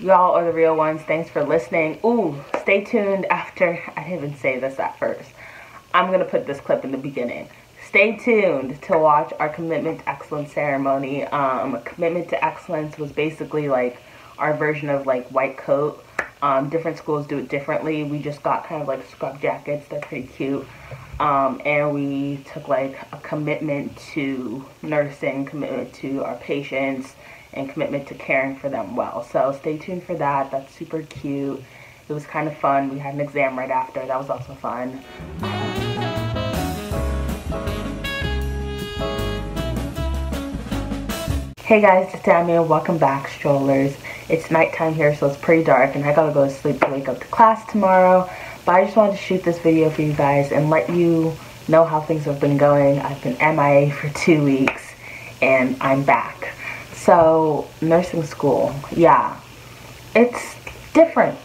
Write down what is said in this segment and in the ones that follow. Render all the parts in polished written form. Y'all are the real ones. Thanks for listening. Ooh, stay tuned after. I didn't even say this at first. I'm going to put this clip in the beginning. Stay tuned to watch our Commitment to Excellence ceremony. Commitment to Excellence was basically like our version of like White Coat. Different schools do it differently. We just got kind of like scrub jackets. They're pretty cute. And we took like a commitment to nursing, commitment to our patients, and commitment to caring for them well. So stay tuned for that. That's super cute. It was kind of fun. We had an exam right after. That was also fun. Hey guys, it's Tammy and welcome back, strollers. It's nighttime here, so it's pretty dark and I gotta go to sleep to wake up to class tomorrow. But I just wanted to shoot this video for you guys and let you know how things have been going. I've been MIA for 2 weeks and I'm back. So, nursing school, yeah, it's different.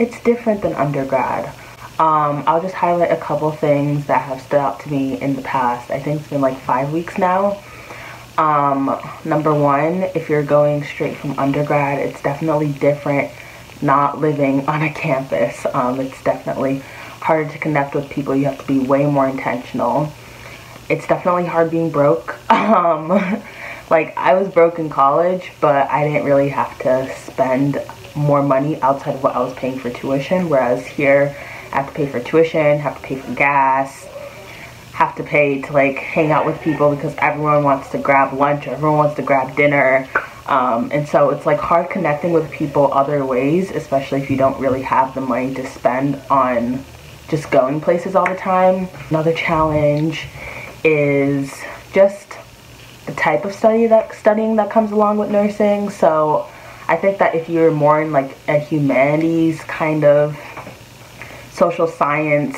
It's different than undergrad. I'll just highlight a couple things that have stood out to me in the past. I think it's been like 5 weeks now. Number one, if you're going straight from undergrad, it's definitely different not living on a campus. It's definitely harder to connect with people. You have to be way more intentional. It's definitely hard being broke. Like, I was broke in college, but I didn't really have to spend more money outside of what I was paying for tuition, whereas here I have to pay for tuition, have to pay for gas, have to pay to like hang out with people because everyone wants to grab lunch, everyone wants to grab dinner, and so it's like hard connecting with people other ways, especially if you don't really have the money to spend on just going places all the time. Another challenge is just the type of studying that comes along with nursing. So I think that if you're more in like a humanities kind of social science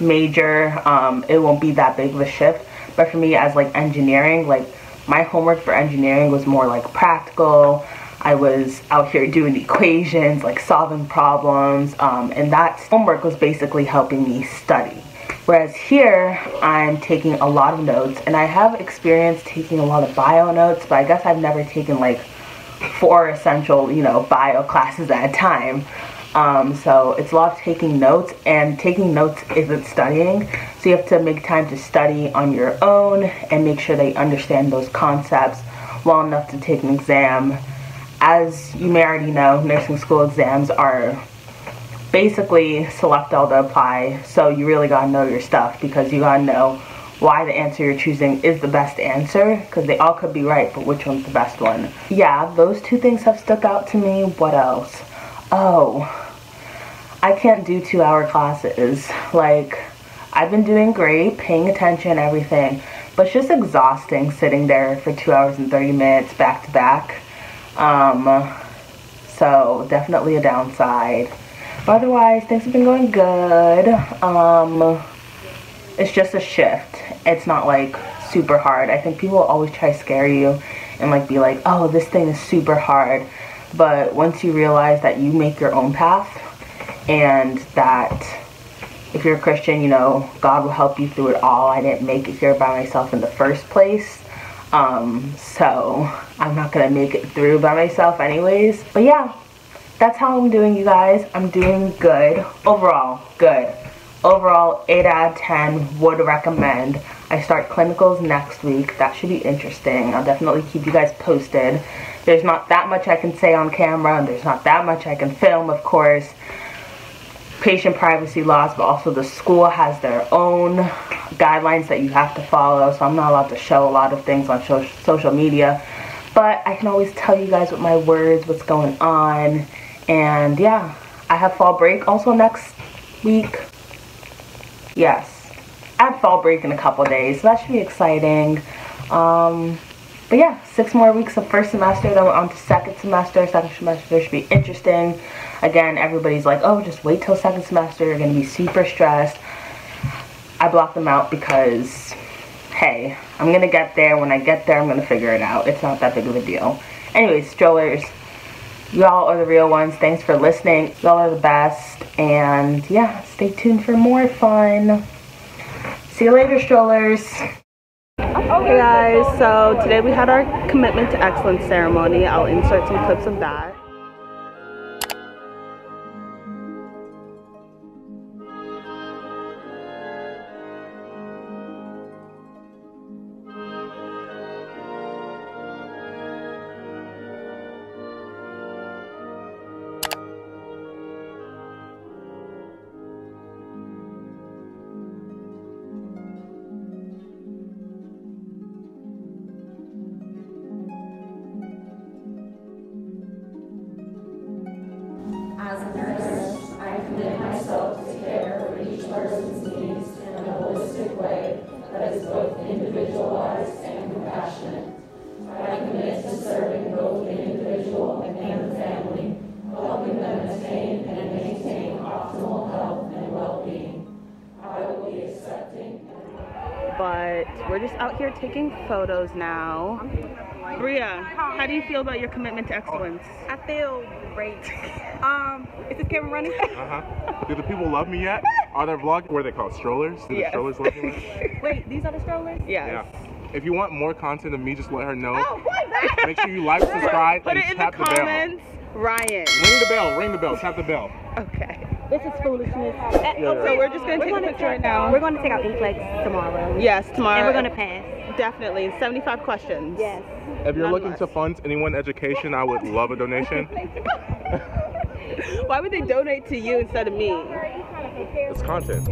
major, it won't be that big of a shift. But for me, as like engineering, like my homework for engineering was more like practical. I was out here doing equations, like solving problems, and that homework was basically helping me study, whereas here I'm taking a lot of notes. And I have experience taking a lot of bio notes, but I guess I've never taken like 4 essential, you know, bio classes at a time. So it's a lot of taking notes, and taking notes isn't studying. So you have to make time to study on your own and make sure that you understand those concepts well enough to take an exam. As you may already know, nursing school exams are basically select all to apply. So you really gotta know your stuff, because you gotta know why the answer you're choosing is the best answer, because they all could be right, but which one's the best one? Yeah, those 2 things have stuck out to me. What else? Oh, I can't do 2-hour classes. Like, I've been doing great, paying attention and everything, but it's just exhausting sitting there for 2 hours and 30 minutes back to back. So definitely a downside. But otherwise, things have been going good. It's just a shift. It's not like super hard. I think people always try to scare you and like be like, oh, this thing is super hard. But once you realize that you make your own path, and that if you're a Christian, you know, God will help you through it all. I didn't make it here by myself in the first place. So I'm not going to make it through by myself anyways. But yeah, that's how I'm doing, you guys. I'm doing good. Overall, good. Overall, 8 out of 10, would recommend. I start clinicals next week. That should be interesting. I'll definitely keep you guys posted. There's not that much I can say on camera, and there's not that much I can film, of course. Patient privacy laws, but also the school has their own guidelines that you have to follow, so I'm not allowed to show a lot of things on social media. But I can always tell you guys with my words what's going on. And yeah, I have fall break also next week. Yes, I have fall break in a couple days, so that should be exciting. But yeah, 6 more weeks of first semester, then we're on to second semester. Second semester should be interesting. Again, everybody's like, oh, just wait till second semester, you're going to be super stressed. I block them out because, hey, I'm going to get there. When I get there, I'm going to figure it out. It's not that big of a deal. Anyways, strollers, y'all are the real ones. Thanks for listening. Y'all are the best. And yeah, stay tuned for more fun. See you later, strollers. Hey guys, so today we had our Commitment to Excellence ceremony. I'll insert some clips of that. person's needs in a holistic way that is both individualized and compassionate. I commit to serving both the individual and the family, helping them attain and maintain optimal health and well-being. I will be accepting. But we're just out here taking photos now. Bria, how do you feel about your commitment to excellence? I feel great. Is this camera running? Do the people love me yet? Are there vlogging? What are they called? Strollers? Do the strollers love me yet? Wait, these are the strollers? Yes. Yeah. If you want more content of me, just let her know. Oh, what the heck? Make sure you like, subscribe, and tap the bell. Put it in the comments, Ryan. Ring the bell, tap the bell. Okay. This is foolishness. So we're just going to take a picture right now. We're going to take out E-Flex tomorrow. Yes, tomorrow. And we're going to pass. Definitely. 75 questions. Yes. If you're looking to fund anyone education, I would love a donation. Why would they donate to you instead of me? It's content.